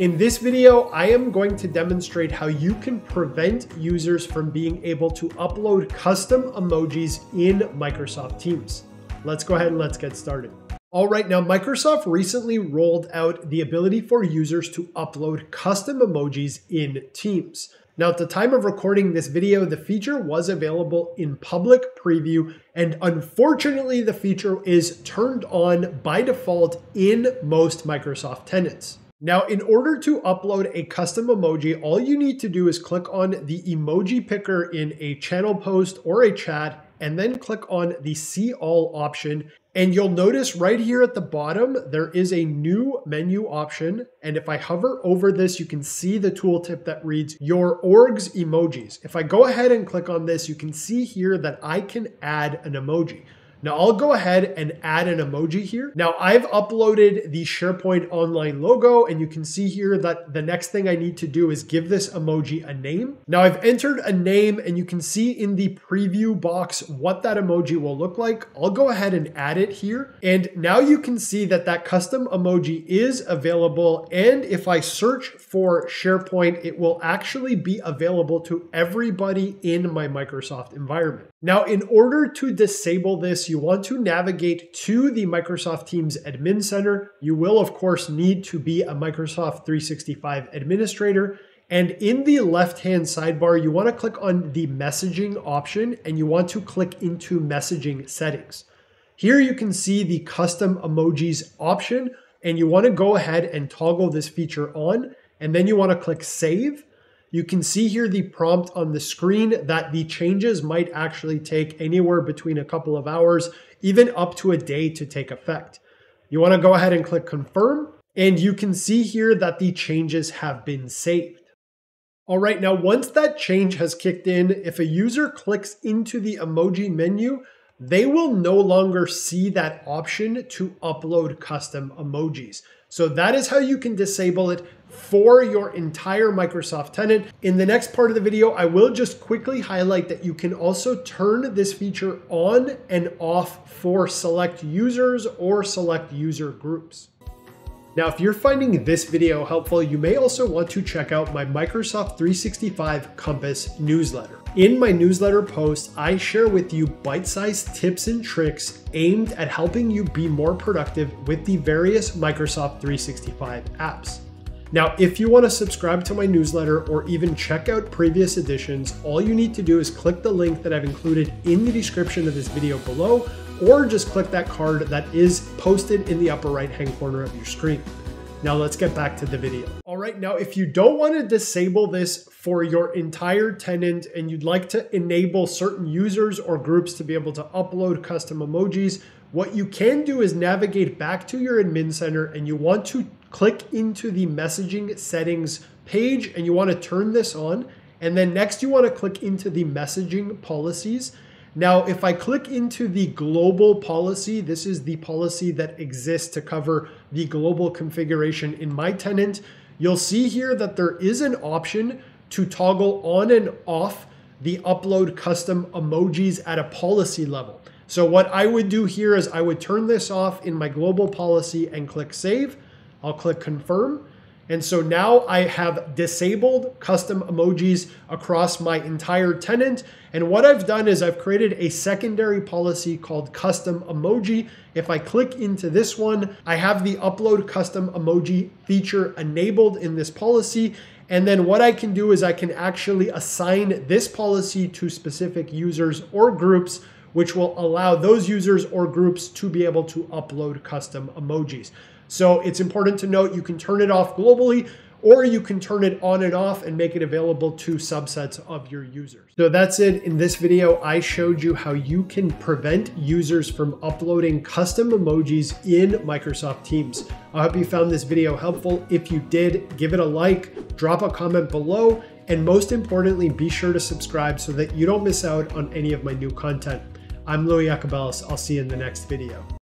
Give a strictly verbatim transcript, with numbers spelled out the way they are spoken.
In this video, I am going to demonstrate how you can prevent users from being able to upload custom emojis in Microsoft Teams. Let's go ahead and let's get started. All right, now Microsoft recently rolled out the ability for users to upload custom emojis in Teams. Now, at the time of recording this video, the feature was available in public preview, and unfortunately, the feature is turned on by default in most Microsoft tenants. Now, in order to upload a custom emoji, all you need to do is click on the emoji picker in a channel post or a chat, and then click on the See All option. And you'll notice right here at the bottom, there is a new menu option. And if I hover over this, you can see the tooltip that reads Your Org's Emojis. If I go ahead and click on this, you can see here that I can add an emoji. Now I'll go ahead and add an emoji here. Now I've uploaded the SharePoint Online logo, and you can see here that the next thing I need to do is give this emoji a name. Now I've entered a name, and you can see in the preview box what that emoji will look like. I'll go ahead and add it here. And now you can see that that custom emoji is available. And if I search for SharePoint, it will actually be available to everybody in my Microsoft environment. Now, in order to disable this, you want to navigate to the Microsoft Teams Admin Center. You will, of course, need to be a Microsoft three sixty-five administrator. And in the left-hand sidebar, you want to click on the messaging option, and you want to click into messaging settings. Here you can see the custom emojis option, and you want to go ahead and toggle this feature on, and then you want to click save. You can see here the prompt on the screen that the changes might actually take anywhere between a couple of hours, even up to a day to take effect. You want to go ahead and click confirm, and you can see here that the changes have been saved. All right, now once that change has kicked in, if a user clicks into the emoji menu, they will no longer see that option to upload custom emojis. So that is how you can disable it for your entire Microsoft tenant. In the next part of the video, I will just quickly highlight that you can also turn this feature on and off for select users or select user groups. Now, if you're finding this video helpful, you may also want to check out my Microsoft three sixty-five Compass newsletter. In my newsletter post, I share with you bite-sized tips and tricks aimed at helping you be more productive with the various Microsoft three sixty-five apps. Now, if you want to subscribe to my newsletter or even check out previous editions, all you need to do is click the link that I've included in the description of this video below, or just click that card that is posted in the upper right-hand corner of your screen. Now let's get back to the video. All right, now if you don't want to disable this for your entire tenant and you'd like to enable certain users or groups to be able to upload custom emojis, what you can do is navigate back to your admin center, and you want to click into the messaging settings page, and you want to turn this on. And then next you want to click into the messaging policies. Now, if I click into the global policy, this is the policy that exists to cover the global configuration in my tenant. You'll see here that there is an option to toggle on and off the upload custom emojis at a policy level. So what I would do here is I would turn this off in my global policy and click save. I'll click confirm. And so now I have disabled custom emojis across my entire tenant. And what I've done is I've created a secondary policy called custom emoji. If I click into this one, I have the upload custom emoji feature enabled in this policy. And then what I can do is I can actually assign this policy to specific users or groups, which will allow those users or groups to be able to upload custom emojis. So it's important to note you can turn it off globally, or you can turn it on and off and make it available to subsets of your users. So that's it. In this video, I showed you how you can prevent users from uploading custom emojis in Microsoft Teams. I hope you found this video helpful. If you did, give it a like, drop a comment below, and most importantly, be sure to subscribe so that you don't miss out on any of my new content. I'm Luigi Iacobellis. I'll see you in the next video.